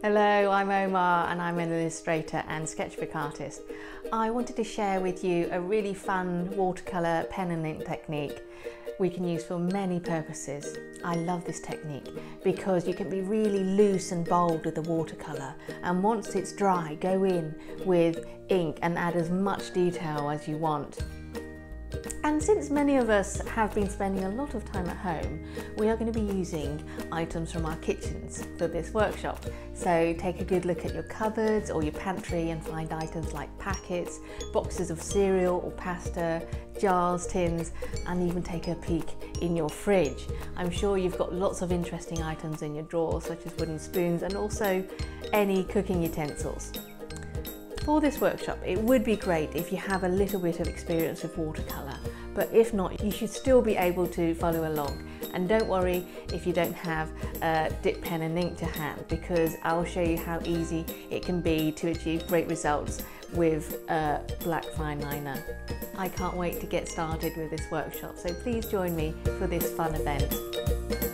Hello, I'm Omar and I'm an illustrator and sketchbook artist. I wanted to share with you a really fun watercolour pen and ink technique we can use for many purposes. I love this technique because you can be really loose and bold with the watercolour, and once it's dry, go in with ink and add as much detail as you want. And since many of us have been spending a lot of time at home, we are going to be using items from our kitchens for this workshop. So take a good look at your cupboards or your pantry and find items like packets, boxes of cereal or pasta, jars, tins, and even take a peek in your fridge. I'm sure you've got lots of interesting items in your drawers, such as wooden spoons and also any cooking utensils. For this workshop, it would be great if you have a little bit of experience with watercolour, but if not, you should still be able to follow along. And don't worry if you don't have a dip pen and ink to hand, because I'll show you how easy it can be to achieve great results with a black fine liner. I can't wait to get started with this workshop, so please join me for this fun event.